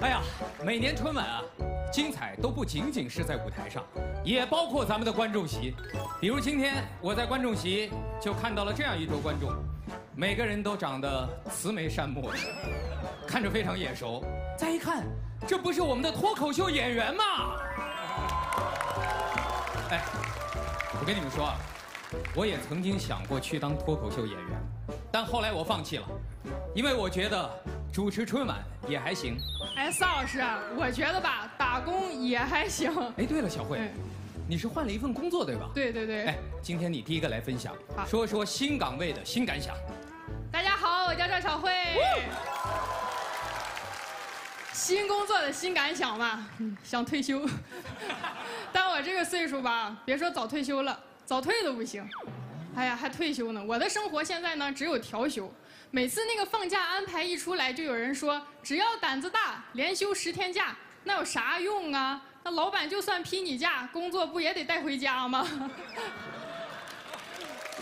哎呀，每年春晚啊，精彩都不仅仅是在舞台上，也包括咱们的观众席。比如今天我在观众席就看到了这样一桌观众，每个人都长得慈眉善目的，看着非常眼熟。再一看，这不是我们的脱口秀演员吗？哎，我跟你们说啊，我也曾经想过去当脱口秀演员，但后来我放弃了，因为我觉得。 主持春晚也还行，哎，撒老师，我觉得吧，打工也还行。哎，对了，小慧，你是换了一份工作对吧？对对对。哎，今天你第一个来分享，说说新岗位的新感想。大家好，我叫赵小慧。新工作的新感想嘛，想退休，但我这个岁数吧，别说早退休了，早退都不行。哎呀，还退休呢？我的生活现在呢，只有调休。 每次那个放假安排一出来，就有人说只要胆子大，连休10天假，那有啥用啊？那老板就算批你假，工作不也得带回家吗？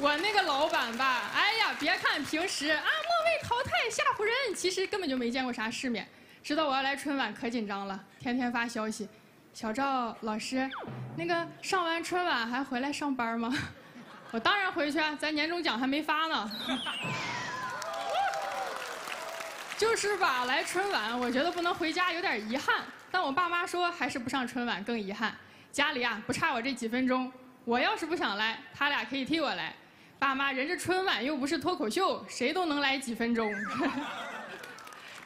我那个老板吧，哎呀，别看平时啊末位淘汰吓唬人，其实根本就没见过啥世面。知道我要来春晚可紧张了，天天发消息，小赵老师，那个上完春晚还回来上班吗？我当然回去啊，咱年终奖还没发呢。就是吧，来春晚我觉得不能回家有点遗憾，但我爸妈说还是不上春晚更遗憾。家里啊不差我这几分钟，我要是不想来，他俩可以替我来。爸妈人这春晚又不是脱口秀，谁都能来几分钟。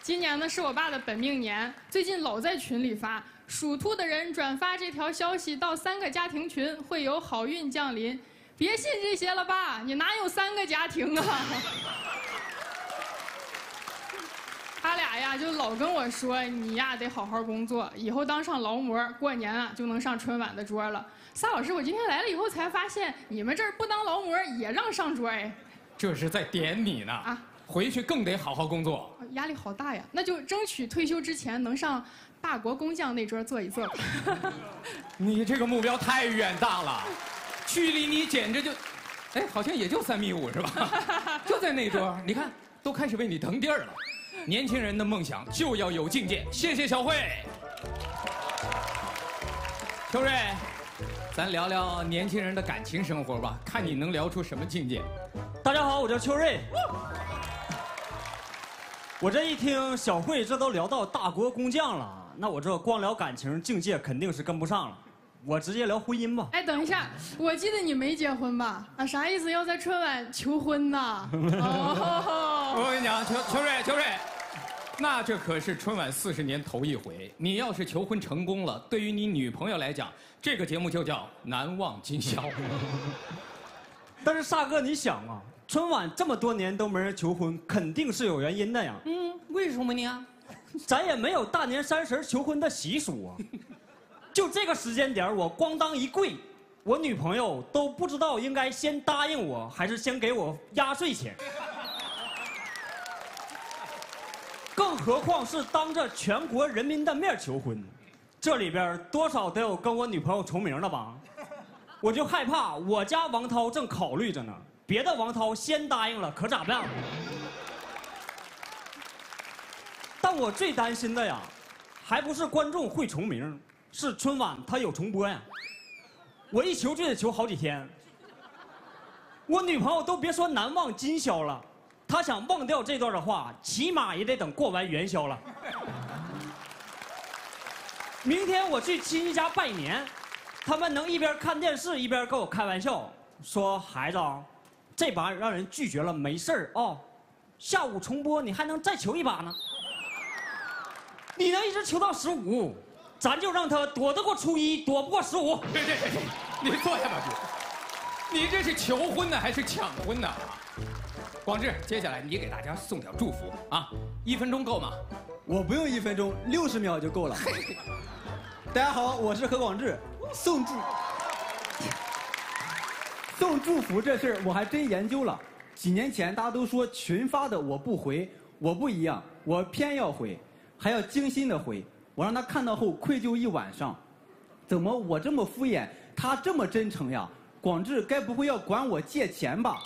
今年呢是我爸的本命年，最近老在群里发，属兔的人转发这条消息到3个家庭群会有好运降临。别信这些了吧，你哪有3个家庭啊？他俩呀，就老跟我说你呀得好好工作，以后当上劳模，过年啊就能上春晚的桌了。撒老师，我今天来了以后才发现，你们这儿不当劳模也让上桌哎，这是在点你呢啊！回去更得好好工作，压力好大呀。那就争取退休之前能上大国工匠那桌坐一坐吧。你这个目标太远大了，距离你简直就，哎，好像也就3.5米是吧？就在那桌，你看都开始为你腾地儿了。 年轻人的梦想就要有境界。谢谢小慧。秋瑞，咱聊聊年轻人的感情生活吧，看你能聊出什么境界。大家好，我叫秋瑞。我这一听小慧这都聊到大国工匠了，那我这光聊感情境界肯定是跟不上了，我直接聊婚姻吧。哎，等一下，我记得你没结婚吧？啊，啥意思？要在春晚求婚呐？我跟你讲，秋瑞。 那这可是春晚40年头一回，你要是求婚成功了，对于你女朋友来讲，这个节目就叫难忘今宵。但是萨哥，你想啊，春晚这么多年都没人求婚，肯定是有原因的呀。嗯，为什么呢？咱也没有大年30求婚的习俗啊。就这个时间点，我咣当一跪，我女朋友都不知道应该先答应我，还是先给我压岁钱。 更何况是当着全国人民的面求婚，这里边多少得有跟我女朋友重名的吧？我就害怕我家王涛正考虑着呢，别的王涛先答应了，可咋办？但我最担心的呀，还不是观众会重名，是春晚它有重播呀。我一求就得求好几天，我女朋友都别说难忘今宵了。 他想忘掉这段的话，起码也得等过完元宵了。明天我去亲戚家拜年，他们能一边看电视一边跟我开玩笑，说孩子啊，这把让人拒绝了没事儿啊、哦，下午重播你还能再求一把呢。你能一直求到15，咱就让他躲得过初1，躲不过15。对，你坐下吧，你这是求婚呢还是抢婚呢？ 广志，接下来你给大家送点祝福啊！1分钟够吗？我不用1分钟，60秒就够了。大家好，我是何广志，送祝福这事儿我还真研究了。几年前大家都说群发的我不回，我不一样，我偏要回，还要精心的回。我让他看到后愧疚一晚上。怎么我这么敷衍，他这么真诚呀？广志该不会要管我借钱吧？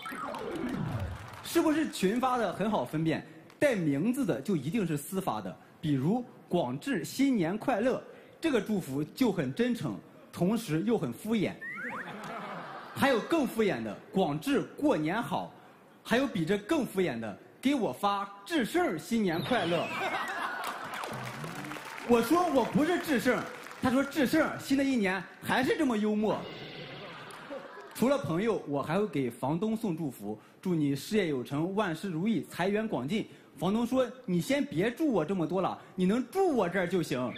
是不是群发的很好分辨，带名字的就一定是私发的，比如广智新年快乐”，这个祝福就很真诚，同时又很敷衍。还有更敷衍的“广智过年好”，还有比这更敷衍的“给我发智胜新年快乐”。我说我不是智胜，他说智胜新的一年还是这么幽默。除了朋友，我还会给房东送祝福，祝你事业有成，万事如意，财源广进。房东说：“你先别祝我这么多了，你能住我这儿就行。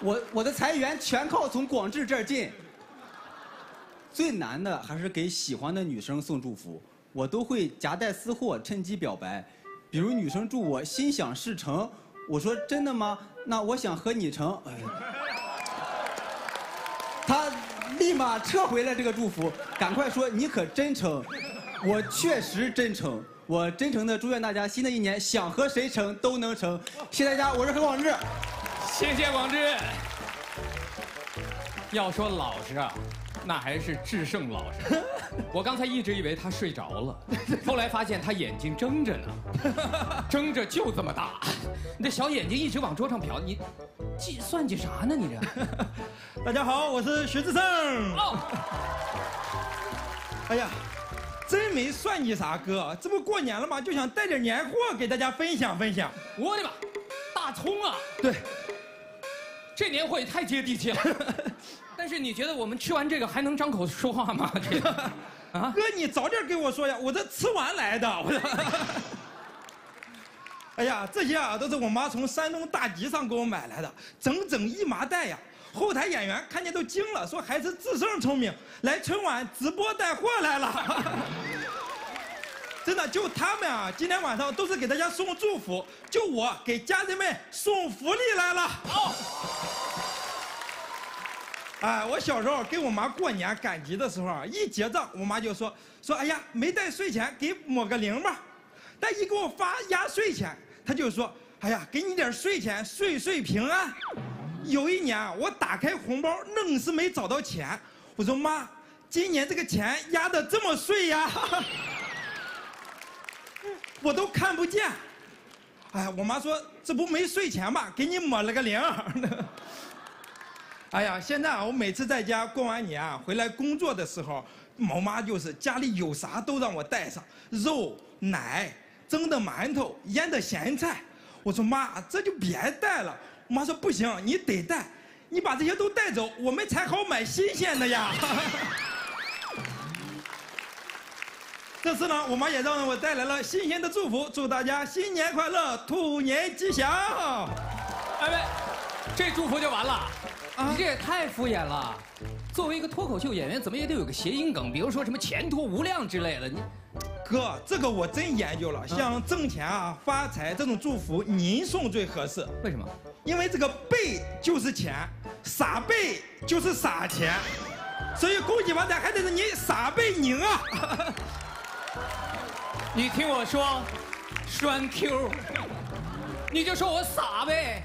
我的财源全靠从广智这儿进。”最难的还是给喜欢的女生送祝福，我都会夹带私货，趁机表白。比如女生祝我心想事成，我说：“真的吗？那我想和你成。”她立马撤回了这个祝福，赶快说你可真诚，我确实真诚，我真诚的祝愿大家新的一年想和谁成都能成，谢谢大家，我是何广智，谢谢广智。要说老实啊，那还是智胜老实。我刚才一直以为他睡着了，后来发现他眼睛睁着呢，睁着就这么大，你的小眼睛一直往桌上瞟，你计算计啥呢你这？大家好，我是徐志胜。哎呀，真没算计啥哥，这不过年了吗？就想带点年货给大家分享分享。我的妈，大葱啊！对，这年货也太接地气了。但是你觉得我们吃完这个还能张口说话吗？这个啊，哥你早点跟我说呀，我这吃完来的。哎呀，这些啊都是我妈从山东大集上给我买来的，整整一麻袋呀。后台演员看见都惊了，说还是智胜聪明，来春晚直播带货来了。真的，就他们啊，今天晚上都是给大家送祝福，就我给家人们送福利来了。哎，我小时候跟我妈过年赶集的时候啊，一结账，我妈就说哎呀没带税钱，给抹个零吧。但一给我发压岁钱，她就说哎呀给你点税钱，岁岁平安。有一年啊，我打开红包，愣是没找到钱。我说妈，今年这个钱压得这么碎呀，我都看不见。哎，我妈说这不没税钱吗？给你抹了个零。哎呀，现在啊，我每次在家过完年啊，回来工作的时候，我妈就是家里有啥都让我带上，肉、奶、蒸的馒头、腌的咸菜。我说妈，这就别带了。我妈说不行，你得带，你把这些都带走，我们才好买新鲜的呀。这次呢，我妈也让我带来了新鲜的祝福，祝大家新年快乐，兔年吉祥。哎喂，这祝福就完了？啊、你这也太敷衍了。作为一个脱口秀演员，怎么也得有个谐音梗，比如说什么前途无量之类的。你哥，这个我真研究了，像挣钱啊、发财这种祝福，您送最合适。为什么？因为这个背就是钱，撒背就是撒钱，所以恭喜发财还得是你撒背您啊。你听我说，栓 Q， 你就说我撒呗。